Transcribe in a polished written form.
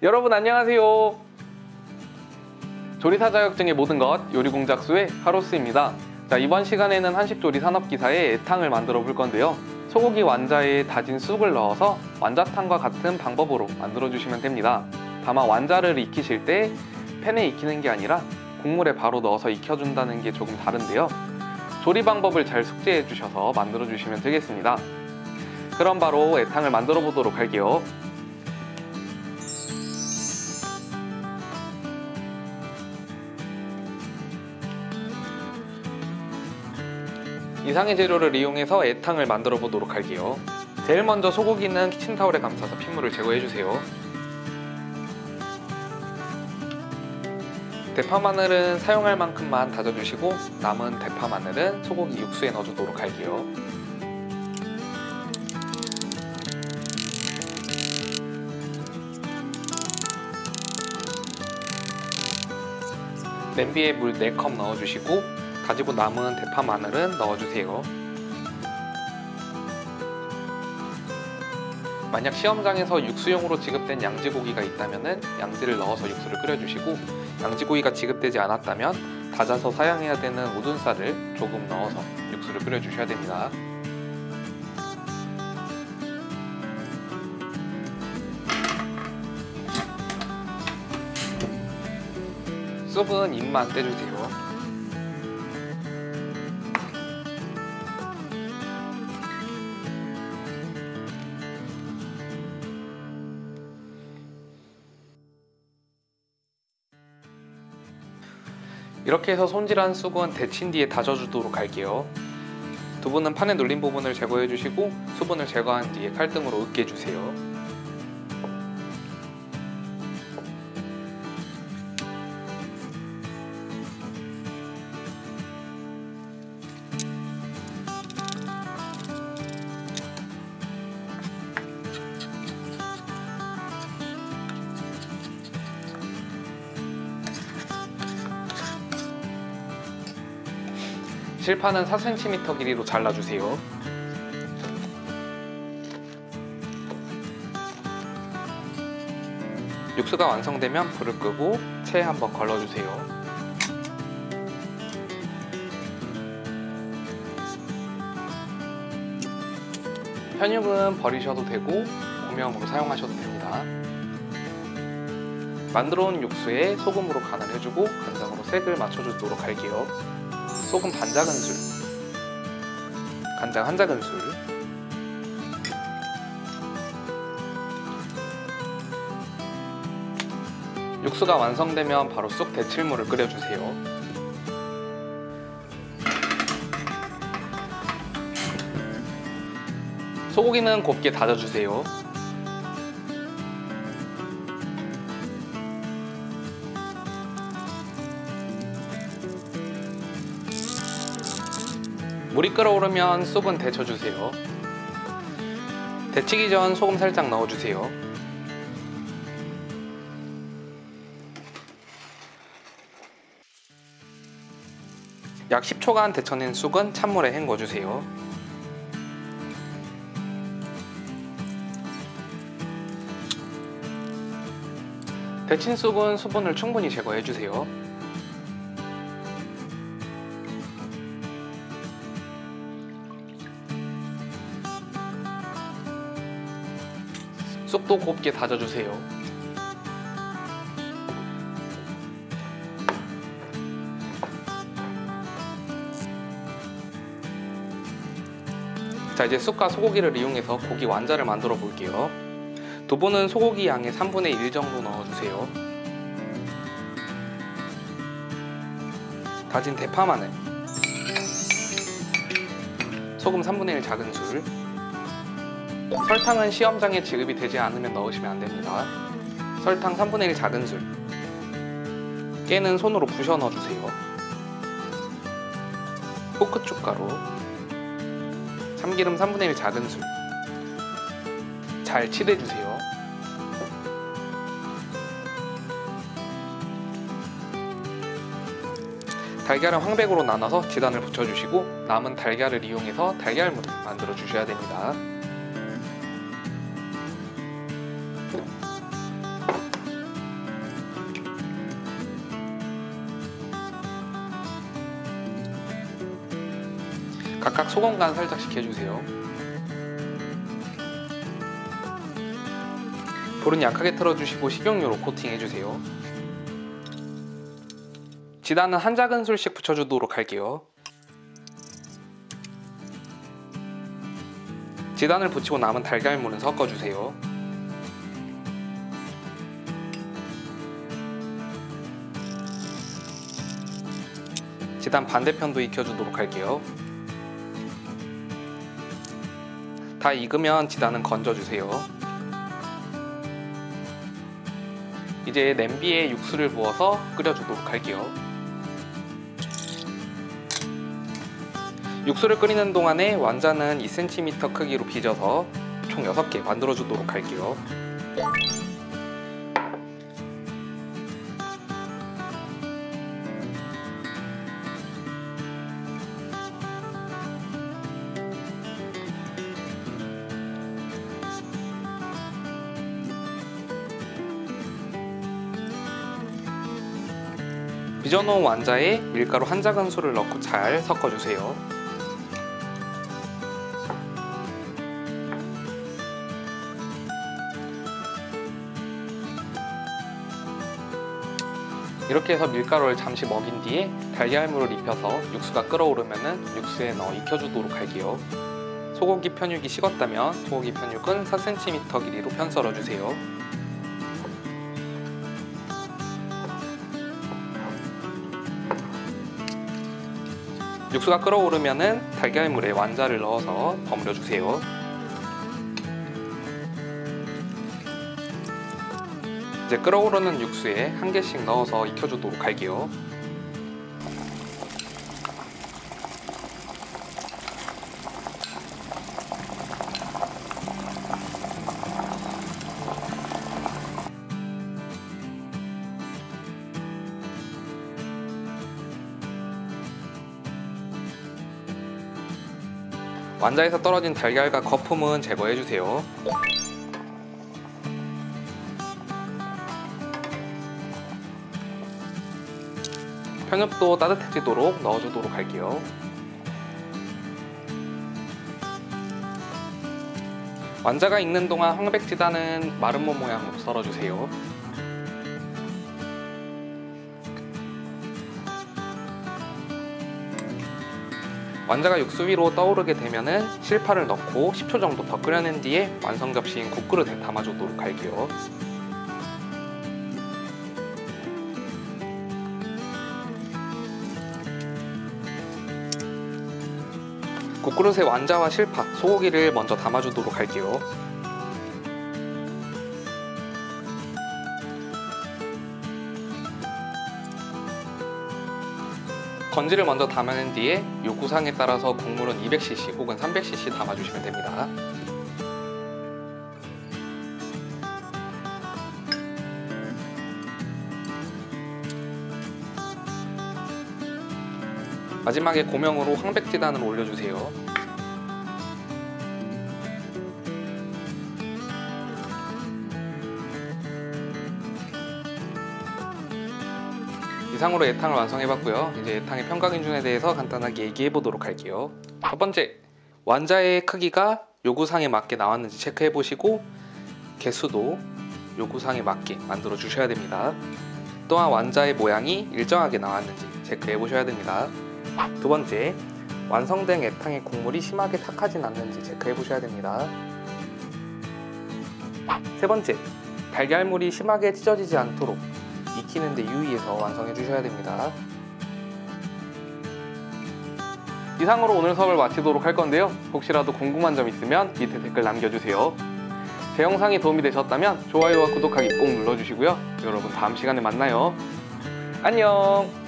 여러분 안녕하세요. 조리사 자격증의 모든 것 요리공작수의 하로스입니다. 자, 이번 시간에는 한식조리 산업기사의 애탕을 만들어 볼 건데요. 소고기 완자에 다진 쑥을 넣어서 완자탕과 같은 방법으로 만들어 주시면 됩니다. 다만 완자를 익히실 때 팬에 익히는 게 아니라 국물에 바로 넣어서 익혀준다는 게 조금 다른데요. 조리 방법을 잘 숙지해 주셔서 만들어 주시면 되겠습니다. 그럼 바로 애탕을 만들어 보도록 할게요. 이상의 재료를 이용해서 애탕을 만들어 보도록 할게요. 제일 먼저 소고기는 키친타올에 감싸서 핏물을 제거해주세요. 대파마늘은 사용할 만큼만 다져주시고 남은 대파마늘은 소고기 육수에 넣어주도록 할게요. 냄비에 물 4컵 넣어주시고 가지고 남은 대파 마늘은 넣어주세요. 만약 시험장에서 육수용으로 지급된 양지고기가 있다면 양지를 넣어서 육수를 끓여주시고, 양지고기가 지급되지 않았다면 다져서 사용해야 되는 우둔살을 조금 넣어서 육수를 끓여주셔야 됩니다. 쑥은 잎만 떼주세요. 이렇게 해서 손질한 쑥은 데친 뒤에 다져주도록 할게요. 두부는 판에 눌린 부분을 제거해주시고 수분을 제거한 뒤에 칼등으로 으깨주세요. 실파는 4cm 길이로 잘라주세요. 육수가 완성되면 불을 끄고 체에 한번 걸러주세요. 편육은 버리셔도 되고 고명으로 사용하셔도 됩니다. 만들어온 육수에 소금으로 간을 해주고 간장으로 색을 맞춰주도록 할게요. 소금 반 작은술, 간장 1작은술, 육수가 완성되면 바로 쑥 데칠물을 끓여주세요. 소고기는 곱게 다져주세요. 물이 끓어오르면 쑥은 데쳐주세요. 데치기 전 소금 살짝 넣어주세요. 약 10초간 데쳐낸 쑥은 찬물에 헹궈주세요. 데친 쑥은 수분을 충분히 제거해주세요. 쑥도 곱게 다져주세요. 자, 이제 쑥과 소고기를 이용해서 고기 완자를 만들어 볼게요. 두부는 소고기 양의 3분의 1 정도 넣어주세요. 다진 대파마늘, 소금 3분의 1 작은 술, 설탕은 시험장에 지급이 되지 않으면 넣으시면 안됩니다. 설탕 3분의 1 작은술, 깨는 손으로 부셔 넣어주세요. 후춧가루, 참기름 3분의 1 작은술, 잘 칠해주세요. 달걀은 황백으로 나눠서 지단을 붙여주시고 남은 달걀을 이용해서 달걀물을 만들어 주셔야 됩니다. 각각 소금 간 살짝씩 해주세요. 불은 약하게 틀어주시고 식용유로 코팅해주세요. 지단은 한 작은술씩 붙여주도록 할게요. 지단을 붙이고 남은 달걀물은 섞어주세요. 지단 반대편도 익혀주도록 할게요. 다 익으면 지단은 건져주세요. 이제 냄비에 육수를 부어서 끓여주도록 할게요. 육수를 끓이는 동안에 완자는 2cm 크기로 빚어서 총 6개 만들어주도록 할게요. 빚어놓은 완자에 밀가루 한 작은술을 넣고 잘 섞어주세요. 이렇게 해서 밀가루를 잠시 먹인 뒤에 달걀물을 입혀서 육수가 끓어오르면 육수에 넣어 익혀주도록 할게요. 소고기 편육이 식었다면 소고기 편육은 4cm 길이로 편 썰어주세요. 육수가 끓어오르면 달걀물에 완자를 넣어서 버무려주세요. 이제 끓어오르는 육수에 한 개씩 넣어서 익혀주도록 할게요. 완자에서 떨어진 달걀과 거품은 제거해주세요. 편육도 따뜻해지도록 넣어주도록 할게요. 완자가 익는 동안 황백지단은 마름모 모양으로 썰어주세요. 완자가 육수 위로 떠오르게 되면 실파를 넣고 10초 정도 더 끓여낸 뒤에 완성 접시인 국그릇에 담아주도록 할게요. 국그릇에 완자와 실파, 소고기를 먼저 담아주도록 할게요. 건지를 먼저 담아낸 뒤에 요구사항에 따라서 국물은 200cc 혹은 300cc 담아주시면 됩니다. 마지막에 고명으로 황백지단을 올려주세요. 이상으로 예탕을 완성해봤고요. 이제 예탕의 평가 기준에 대해서 간단하게 얘기해보도록 할게요. 첫 번째, 완자의 크기가 요구상에 맞게 나왔는지 체크해보시고 개수도 요구상에 맞게 만들어주셔야 됩니다. 또한 완자의 모양이 일정하게 나왔는지 체크해보셔야 됩니다. 두 번째, 완성된 예탕의 국물이 심하게 탁하진 않는지 체크해보셔야 됩니다. 세 번째, 달걀물이 심하게 찢어지지 않도록 익히는데 유의해서 완성해주셔야 됩니다. 이상으로 오늘 수업을 마치도록 할 건데요. 혹시라도 궁금한 점 있으면 밑에 댓글 남겨주세요. 제 영상이 도움이 되셨다면 좋아요와 구독하기 꼭 눌러주시고요. 여러분 다음 시간에 만나요. 안녕!